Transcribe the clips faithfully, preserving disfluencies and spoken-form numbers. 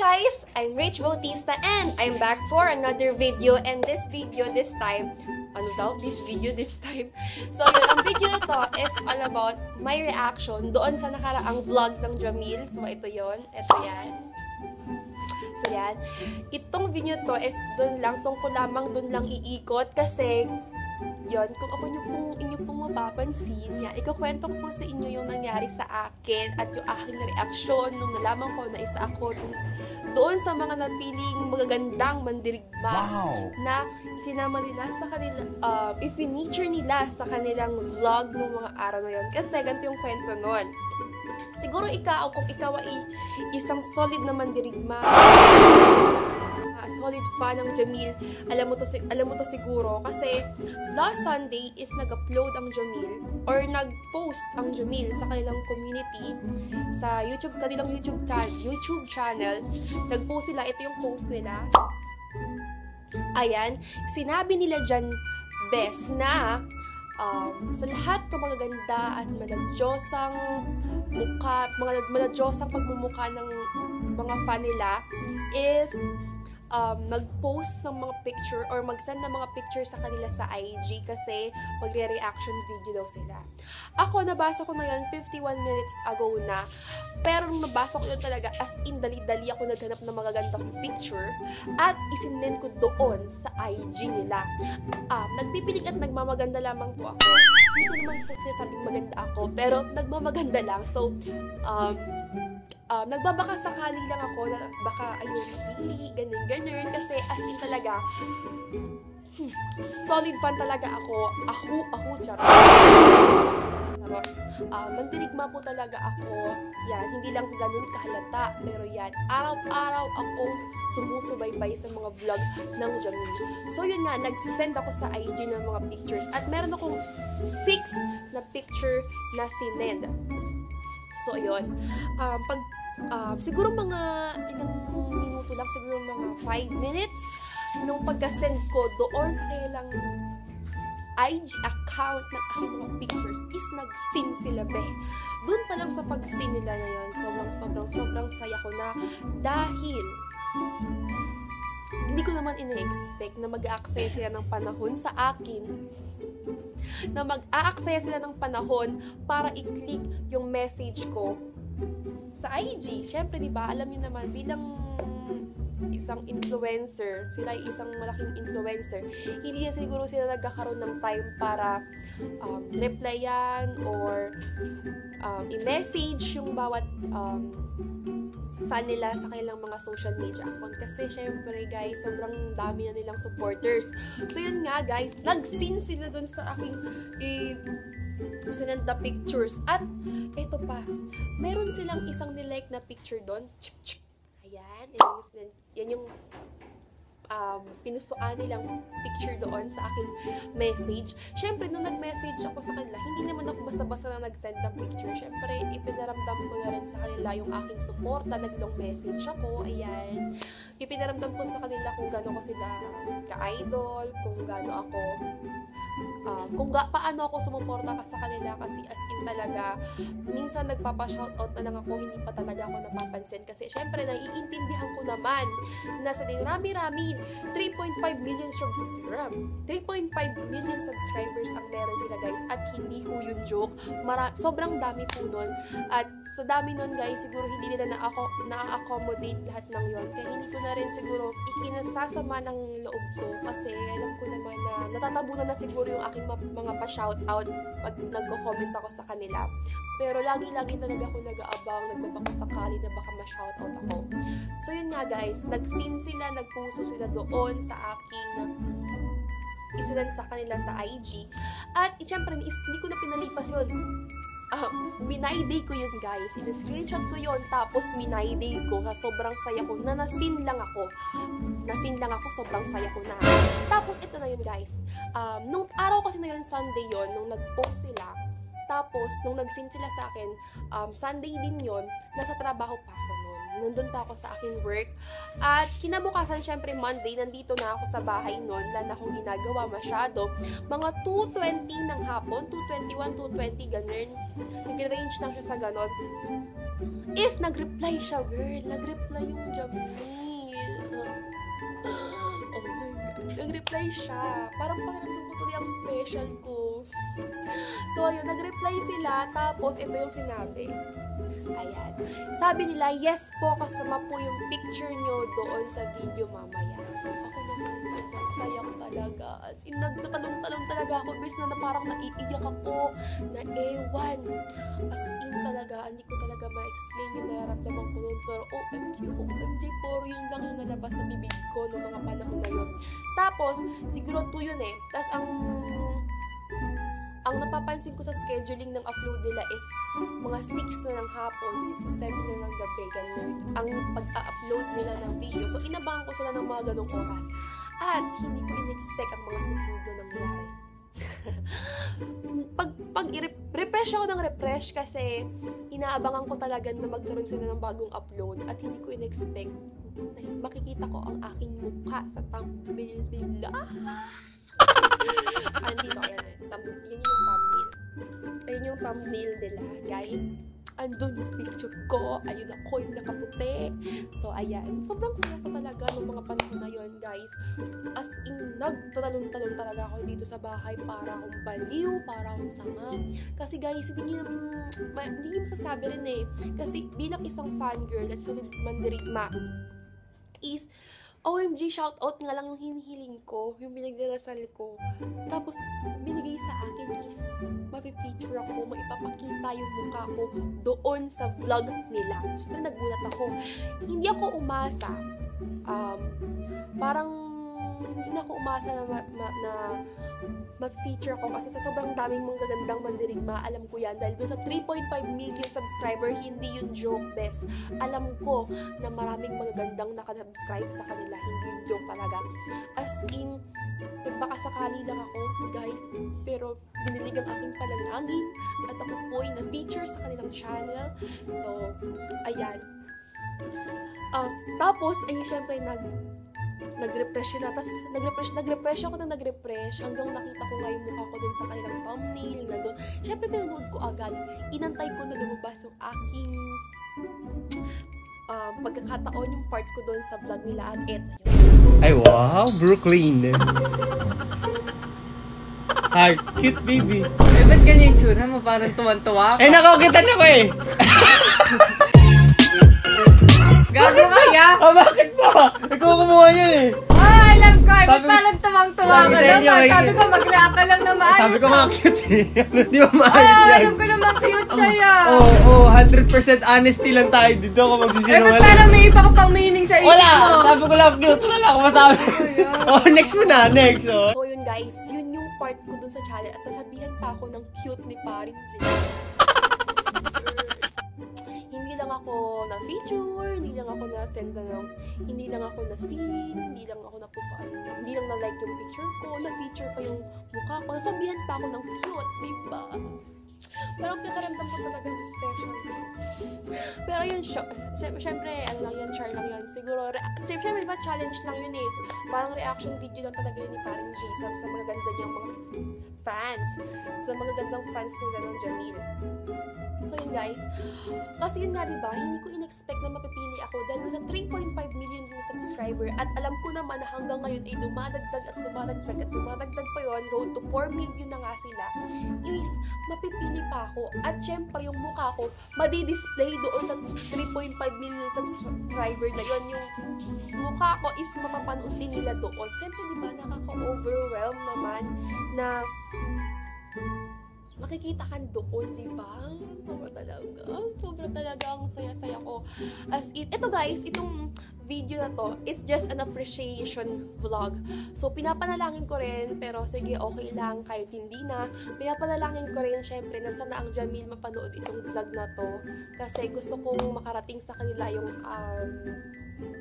guys! I'm Rich Bautista and I'm back for another video and this video this time Ano daw? This video this time So yun, ang video na to is all about my reaction doon sa nakaraang vlog ng Jamill. So ito yun, ito yan. So yan, itong video to is doon lang, tungkol lamang doon lang iikot kasi yon, kung ako nyo pong, inyo pong mapapansin, yan, ikakwento ko po sa inyo yung nangyari sa akin at yung aking reaksyon nung nalaman ko na isa ako nung, doon sa mga napiling magagandang mandirigma wow. na sinama nila sa kanila, uh, i-feature nila sa kanilang vlog nung mga araw na yon. Kasi ganito yung kwento nun. Siguro ikaw, kung ikaw ay isang solid na mandirigma, solid fan ng Jamill, alam mo to, alam mo to siguro kasi last Sunday is nag-upload ang Jamill or nag-post ang Jamill sa kanilang community sa YouTube, kanilang YouTube channel, YouTube channel. Nag-post sila, ito yung post nila. Ayan, sinabi nila dyan best na um, sa lahat ng mga ganda at maladyosang mukha, mga maladyosang pagmumukha ng mga fan nila is Um, mag-post ng mga picture or mag-send ng mga picture sa kanila sa I G kasi magre-reaction video daw sila. Ako, nabasa ko na yun fifty-one minutes ago na, pero nung nabasa ko yun talaga as in dali-dali ako naghanap ng magagandang picture at isinend ko doon sa I G nila. Um, nagpipiling at nagmamaganda lamang po ako. Hindi naman po sinasabing maganda ako, pero nagmamaganda lang. So, um, Um, nagbabaka sakali lang ako na baka ayun, hindi, ganun, ganun. Kasi as in talaga, hmm, solid fan talaga ako. Ahu, ahu, charot. Um, mandirigma po talaga ako. Yan, hindi lang ganun kahalata. Pero yan, araw-araw akong sumusubaybay sa mga vlog ng Jamill. So yun nga, nag-send ako sa I G ng mga pictures. At meron akong six na picture na sinend. So ayun, um, pag um, siguro mga ilang minuto lang, siguro mga five minutes nung pagka-send ko doon sa kanilang I G account ng aking mga pictures is nag-sing sila be. Doon pa lang sa pag-sing nila na yun, sobrang sobrang sobrang saya ko na dahil hindi ko naman ina-expect na mag-aaksaya sila ng panahon sa akin. Na mag-aaksaya sila ng panahon para i-click yung message ko sa I G. Siyempre, di ba, alam niyo naman, bilang isang influencer, sila ay isang malaking influencer, hindi na siguro sila nagkakaroon ng time para um, replyan or um, i-message yung bawat um, fan nila sa kanilang mga social media account kasi syempre guys, sobrang dami na nilang supporters. So yun nga guys, nag-scene sila dun sa aking eh, sinend na pictures at eto pa, meron silang isang nilike na picture dun. Ayan, yan yung, sinend, yan yung um, pinusuan nilang picture doon sa aking message. Syempre, nung nag-message ako sa kanila, hindi naman ako basta-basta na nag-send ng picture. Syempre, ipinaramdam ko na rin sa kanila yung aking suporta. Naglong message ako, ayan. Ipinaramdam ko sa kanila kung gano'n ko sila ka-idol, kung gano'n ako, um, kung ga paano ako sumuporta ka sa kanila kasi as in talaga, minsan nagpapa-shoutout na lang ako, hindi pa talaga ako napapansin kasi syempre, naiintindihan ko naman na sa dinami-rami, three point five million subs three point five million subscribers ang meron sila guys at hindi ko yun joke. Mara sobrang dami po nun at sa dami nun guys, siguro hindi nila na-accommodate na lahat ng yun kaya hindi ko na rin siguro ikinasasama ng loob ko kasi alam ko naman na natatabunan na siguro yung aking mga pa-shoutout pag nagko-comment ako sa kanila pero lagi-lagi talaga ako nag-aabang, nagpapakasakali na baka ma-shoutout ako. So yun nga guys, nag-scene sila, nagpuso sila doon sa aking isinan sa kanila sa I G at siyempre hindi ko na pinalipas yun. Um, minayday ko yun guys, in-screenshot ko yun tapos minayday ko ha, sobrang saya ko na nasin lang ako nasin lang ako, sobrang saya ko na tapos ito na yun guys, um, nung araw kasi na yun, Sunday yun nung nag-post sila, tapos nung nag-send sila sa akin, um, Sunday din yun, nasa trabaho pa ako nun, nandun pa ako sa akin work at kinabukasan syempre Monday nandito na ako sa bahay nun, wala na akong ginagawa masyado, mga two twenty ng hapon, two twenty-one, two twenty ganun nag-range lang siya sa ganon is nag-reply siya girl, nag-reply yung Jamill nag-reply siya. Parang pakiramdam ko tuloy ang special ko. So, ayun, nag-reply sila. Tapos, ito yung sinabi. Ayan. Sabi nila, yes po, kasama po yung picture nyo doon sa video mamaya. So, ako naman, sobrang sayang talaga. As in, nagtatalong-talong talaga ako. Bes na, na parang naiiyak ako. Na ewan. As in, talaga, hindi ko talaga ma-explain yung nararamdaman ko noon. Pero, O M G, O M G, puro yun lang yung nalabas sa bibig ko noong mga panahon na yun. Tapos, siguro two yun eh. Tapos, ang... ang napapansin ko sa scheduling ng upload nila is mga six na ng hapon, six to seven na ng gabi, ganun ang pag-upload nila ng video. So, inabangan ko sila ng mga ganung oras. At hindi ko in-expect ang mga susunod na nangyari. pag pag refresh ako ng refresh kasi inaabangan ko talaga na magkaroon sila ng bagong upload at hindi ko in-expect na makikita ko ang aking mukha sa thumbnail nila. Andito, ayan eh. Yun yung thumbnail. Ayun yung thumbnail nila, guys. Andun yung picture ko. Ayun ako, yung nakaputi. So, ayan. Sobrang saya ko talaga ng mga panahon na yun, guys. As in, nagtatalong-talong talaga ako dito sa bahay para akong baliw, para akong tanga. Kasi, guys, hindi nyo, hindi nyo masasabi rin eh. Kasi, bilang isang fangirl at sunod Mandirigma is... O M G, shoutout nga lang yung hinihiling ko, yung binagdarasal ko. Tapos, binigay sa akin is, mapifeature ako, maipapakita yung mukha ko doon sa vlog nila. Siyempre, nagulat ako. Hindi ako umasa. Um, parang, hindi ako umasa na, ma ma na ma-feature ko kasi sa sobrang daming mga gagandang Mandirigma, alam ko yan dahil doon sa three point five million subscriber, hindi yun joke, best. Alam ko na maraming mga gagandang nakasubscribe sa kanila, hindi yun joke talaga. As in, nagpakasakali lang ako, guys, pero binilig ang aking panalangin at ako po'y na-feature sa kanilang channel. So, ayan. Uh, tapos, ay syempre, nag nag-refresh na. Tapos, nag-refresh, nag-refresh ako nang nag-refresh hanggang nakita ko nga yung mukha ko dun sa kanilang thumbnail na dun. Siyempre, pinanood ko agad. Inantay ko na lumabas yung aking um, pagkakataon yung part ko dun sa vlog nila. At eto yun. Ay, wow! Brooklyn! Hi! Cute baby! Eh, ba't ganyan yung tsura mo? Parang tumantuwa ako. Eh, nakakitan ako eh! Gago ba ya? Oh, bakit po? Ikaw kumuha yan eh. Oh, alam ko. Sabi, parang tumang-tuwa ka naman. Sabi ko, mag-reaka lang na maayos. Sabi ko, mga cute eh. Di ba maayos oh, yan? Alam ko naman cute siya yan. Oo, oh, oh, one hundred percent honesty lang tayo dito kung magsisinungaling. Pero may iba ka pang meaning sa isip mo. Wala! Sabi ko lang, cute. Wala ko masabi. Oh, next mo na. Next. Oh. So, yun guys. Yun yung part ko dun sa challenge. At nasabihan pa ako ng cute ni Paring Jay. Ako na feature, hindi lang ako na send ng, hindi lang ako na scene, hindi lang ako na pusuan, hindi lang na like yung picture ko, na feature pa yung mukha ko, nasabihan pa ako ng cute, diba? Parang pinakaramdam ko talaga yung special. Pero yun, syempre, ano lang yan, char lang yan. Siguro, syempre ba, challenge lang yun eh. Parang reaction video lang talaga yun ni Paring G sa, sa mga ganda niyang mga fans. Sa mga gandang fans nila ng Jamill. So yun guys, kasi yun nga diba, hindi ko in-expect na mapipili ako dahil sa three point five million subscriber at alam ko naman na hanggang ngayon ay dumadagdag at dumadagdag at dumadagdag pa yon, road to four million na nga sila, is mapipili pa ako at syempre yung mukha ko madidisplay doon sa three point five million subscriber na yon, yung mukha ko is mapapanood din nila doon. Siyempre diba, nakaka-overwhelm naman na makikita ka doon, di ba? Sobra talaga. Sobra talaga ang saya-saya ko. As in, ito guys, itong video na to is just an appreciation vlog. So, pinapanalangin ko rin, pero sige, okay lang, kahit hindi na. Pinapanalangin ko rin, syempre, na sana ang Jamill mapanood itong vlog na to. Kasi gusto kong makarating sa kanila yung, um,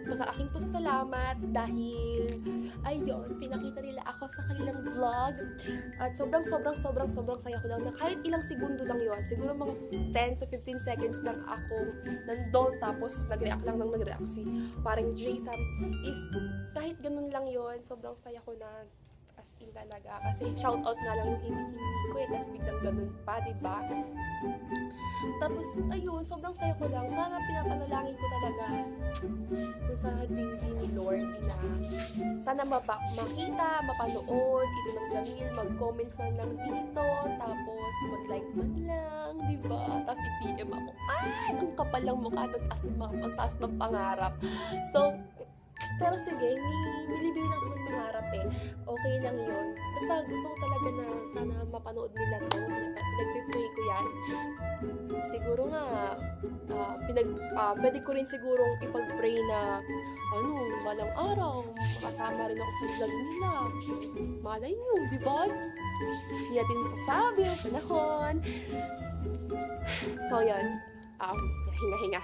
sa aking pasasalamat dahil ayun, pinakita nila ako sa kanilang vlog at sobrang sobrang sobrang sobrang saya ko lang na kahit ilang segundo lang yon, siguro mga ten to fifteen seconds lang akong nandun tapos nag-react lang ng nag-react si Paring J. Sam is kahit ganun lang yon, sobrang saya ko na As in talaga, kasi shoutout nga lang yung hinihingi ko eh, tas biglang ganun pa, diba? Tapos, ayun, sobrang saya ko lang. Sana pinapanalangin ko talaga na sa tingin ni Lord na sana mapa makita, mapanood, ito ng Jamill, mag-comment man lang dito, tapos mag-like man lang, diba? Tapos i-P M ako, ay, ang kapal lang mukha, nag-taas ng, ang taas ng pangarap. So, pero sige, nilibili lang naman mangarap eh. Okay lang yun. Basta gusto ko talaga na sana mapanood nila to. Nagpipray ko yan. Siguro nga, uh, pinag, uh, pwede ko rin sigurong ipag-pray na ano, malang araw, makasama rin ako sa vlog nila. Malay nyo, di ba? Hindi natin masasabi ang panahon. So yun, um, hinga-hinga.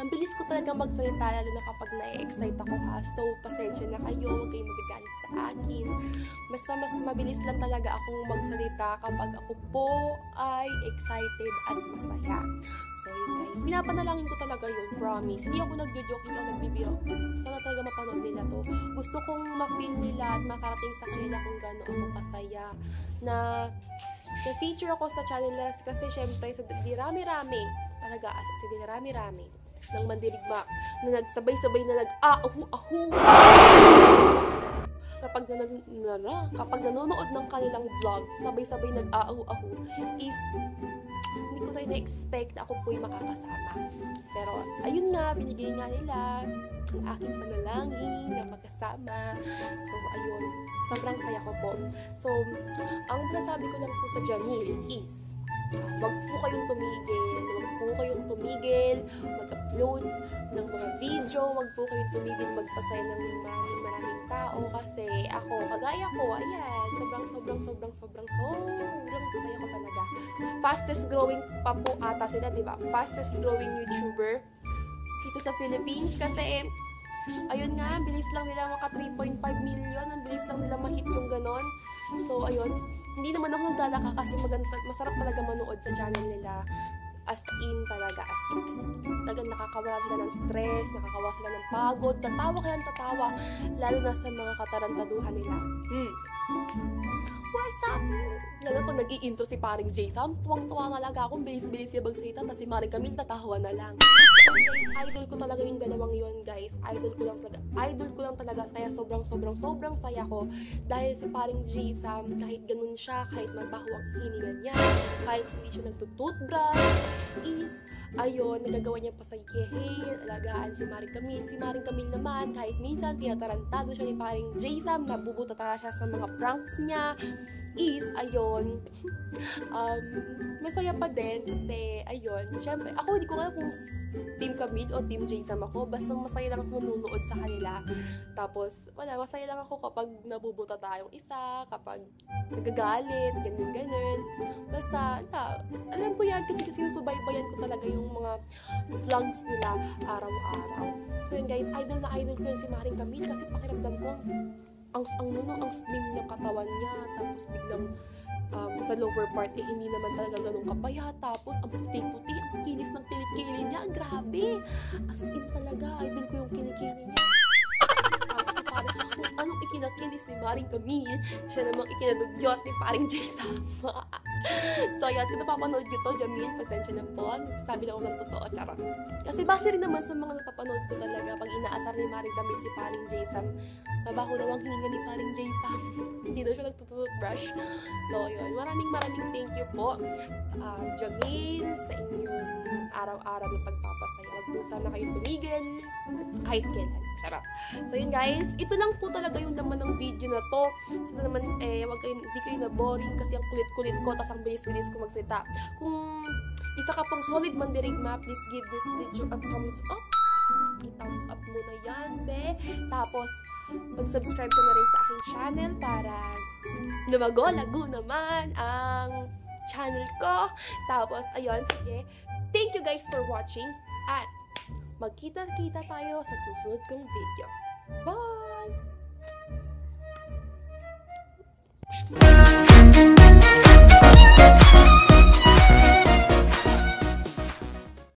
Ang bilis ko talaga magsalita, lalo na kapag na-excite ako ha. So, pasensya na kayo. Huwag kayong magagalit sa akin. Basta mas mabilis lang talaga akong magsalita kapag ako po ay excited at masaya. So, yun guys. Pinapanalangin ko talaga yun. Promise. Hindi ako nagjo-joke. Hindi ako nagbibiro. Sana talaga mapanood nila to. Gusto kong ma-feel nila at makarating sa kanila kung gaano ako pasaya na na-feature ako sa channel nila kasi syempre sa dirami-rami talaga as sa dirami-rami ng Mandirigma na nagsabay-sabay na nag-ahu-ahu kapag, na, na, na, kapag nanonood ng kanilang vlog, sabay-sabay nag-ahu-ahu is hindi ko tayo na-expect na ako po'y makakasama. Pero ayun na, binigay nga nila ang aking panalangin na magkasama. So ayun, sobrang saya ko po. So ang nasabi ko lang po sa Jamill is wag po kayong tumigil, wag po kayong tumigil mag-upload ng mga video, wag po kayong tumigil magpasaya ng maraming maraming tao kasi ako, kagaya ko, ayan, sobrang sobrang sobrang sobrang sobrang saya ko talaga. Fastest growing pa po ata sila, diba? Fastest growing YouTuber dito sa Philippines kasi ayun nga, bilis lang nila maka three point five million, ang bilis lang nila ma-hit yung ganon. So ayun, hindi naman ako naglalaka kasi maganda, masarap talaga manood sa channel nila. As in talaga, as in, as in. Talaga nakakawala sila ng stress, nakakawala sila ng pagod, tatawa kayang tatawa, lalo na sa mga katarantaduhan nila. Hmm. What's up? Lalo kung nag-i-intro si paring Jay Sam, tuwang-tuwa talaga akong bilis-bilis yung bagsita, tapos si Maring Camille tatawa na lang. Guys, idol ko talaga yung dalawang yun, guys. Idol ko lang talaga. Idol ko lang talaga. Kaya sobrang, sobrang, sobrang saya ko. Dahil si paring Jay Sam, kahit ganun siya, kahit mabaho ang hininga niya, kahit hindi siya nagtututbrush, is, ayun, nagagawa niya pasayahin, alagaan si Maring Camille. Si Maring Camille naman, kahit minsan, tinatarantado siya ni paring Jay Sam, nabubuta talaga siya sa mga pranks niya, is, ayun, um, masaya pa din, kasi, ayun, syempre, ako, hindi ko alam kung Team Camille o Team Jay Sam ako, basta masaya lang ako manunood sa kanila. Tapos, wala, masaya lang ako kapag nabubuta tayong isa, kapag nagagalit, ganyan, ganyan. Basta, na, alam ko yan, kasi kasi sinusubaybayan ko talaga yung mga vlogs nila araw-araw. So yun guys, idol na idol ko yun si Maring Camille kasi pakiramdam ko ang ang nuno ang slim ng katawan niya tapos biglang um, sa lower part eh hindi naman talaga ganun kapaya tapos ang puti-puti ang kinis ng kilikili niya ang grabe as in talaga idol ko yung kilikili niya tapos parang kung anong ikinakilis ni Maring Camille siya namang ikinadugyot ni paring Jay Sam. So yun, kung napapanood nyo to Jamill, pasensya na po, nagsasabi na ako ng totoo, charot. Kasi base rin naman sa mga napapanood ko talaga pag inaasar ni Maring Camille si paring Jay Sam, mabaho daw ang hininga ni paring Jay Sam. Hindi daw siya nagtututbrush. So yun, maraming maraming thank you po um, Jamill sa inyong araw-araw na pagpapasaya. Wag po sana kayong tumigil kahit kailan, charot. So yun guys, ito lang po talaga yung laman ng video na to. Sana naman eh, wag kayo, hindi kayo na boring kasi ang kulit-kulit ko tas ang bilis-bilis ko magsalita. Kung isa ka pong solid Mandirigma, please give this video a thumbs up. I-thumbs up muna yan, be. Tapos, mag-subscribe ka na rin sa aking channel para lumago-lago naman ang channel ko. Tapos, ayun, sige. Thank you guys for watching at magkita-kita tayo sa susunod kong video. Bye!